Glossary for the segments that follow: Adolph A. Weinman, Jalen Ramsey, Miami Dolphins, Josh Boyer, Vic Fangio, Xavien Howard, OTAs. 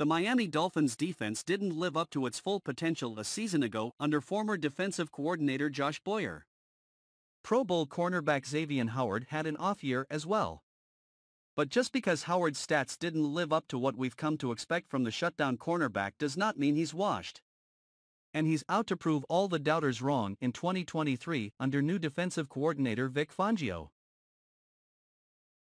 The Miami Dolphins defense didn't live up to its full potential a season ago under former defensive coordinator Josh Boyer. Pro Bowl cornerback Xavien Howard had an off year as well. But just because Howard's stats didn't live up to what we've come to expect from the shutdown cornerback does not mean he's washed. And he's out to prove all the doubters wrong in 2023 under new defensive coordinator Vic Fangio.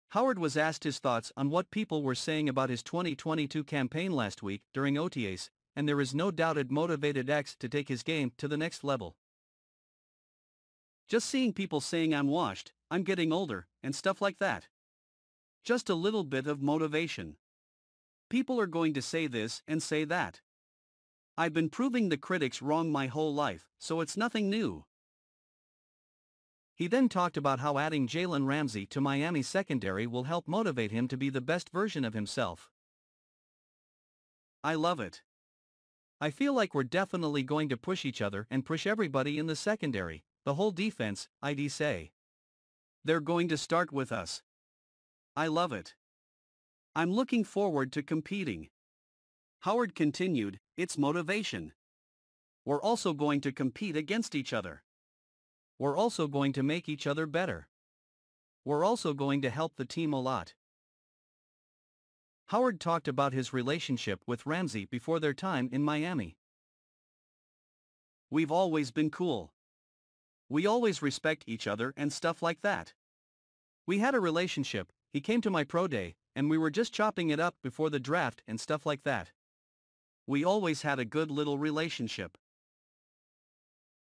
Howard was asked his thoughts on what people were saying about his 2022 campaign last week during OTAs, and there is no doubt it motivated X to take his game to the next level. Just seeing people saying I'm washed, I'm getting older, and stuff like that. Just a little bit of motivation. People are going to say this and say that. I've been proving the critics wrong my whole life, so it's nothing new. He then talked about how adding Jalen Ramsey to Miami's secondary will help motivate him to be the best version of himself. I love it. I feel like we're definitely going to push each other and push everybody in the secondary, the whole defense, I'd say. They're going to start with us. I love it. I'm looking forward to competing. Howard continued, it's motivation. We're also going to compete against each other. We're also going to make each other better. We're also going to help the team a lot. Howard talked about his relationship with Ramsey before their time in Miami. We've always been cool. We always respect each other and stuff like that. We had a relationship, he came to my pro day, and we were just chopping it up before the draft and stuff like that. We always had a good little relationship.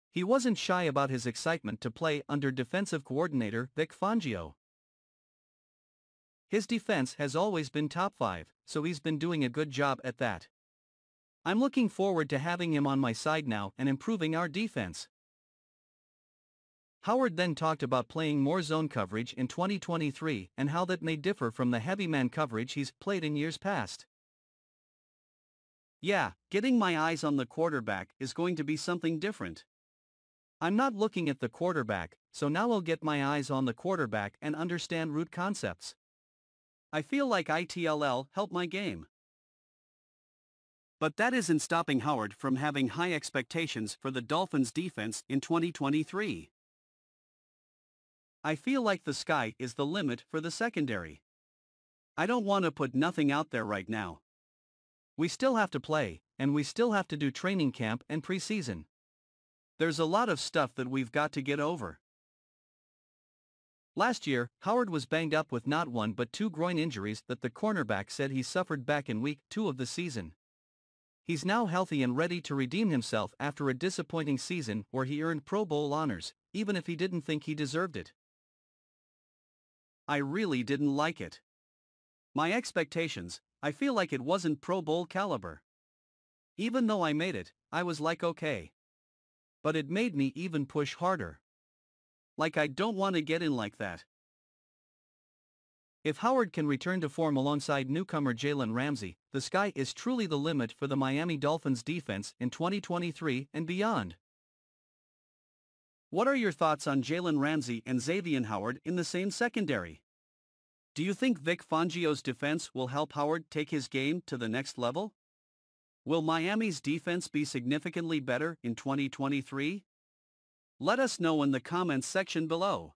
He wasn't shy about his excitement to play under defensive coordinator Vic Fangio. His defense has always been top 5, so he's been doing a good job at that. I'm looking forward to having him on my side now and improving our defense. Howard then talked about playing more zone coverage in 2023 and how that may differ from the heavy man coverage he's played in years past. Yeah, getting my eyes on the quarterback is going to be something different. I'm not looking at the quarterback, so now I'll get my eyes on the quarterback and understand root concepts. I feel like ITLL helped my game. But that isn't stopping Howard from having high expectations for the Dolphins' defense in 2023. I feel like the sky is the limit for the secondary. I don't want to put nothing out there right now. We still have to play, and we still have to do training camp and preseason. There's a lot of stuff that we've got to get over. Last year, Howard was banged up with not one but 2 groin injuries that the cornerback said he suffered back in week 2 of the season. He's now healthy and ready to redeem himself after a disappointing season where he earned Pro Bowl honors, even if he didn't think he deserved it. I really didn't like it. My expectations, I feel like it wasn't Pro Bowl caliber. Even though I made it, I was like okay. But it made me even push harder. Like I don't want to get in like that. If Howard can return to form alongside newcomer Jalen Ramsey, the sky is truly the limit for the Miami Dolphins defense in 2023 and beyond. What are your thoughts on Jalen Ramsey and Xavien Howard in the same secondary? Do you think Vic Fangio's defense will help Howard take his game to the next level? Will Miami's defense be significantly better in 2023? Let us know in the comments section below.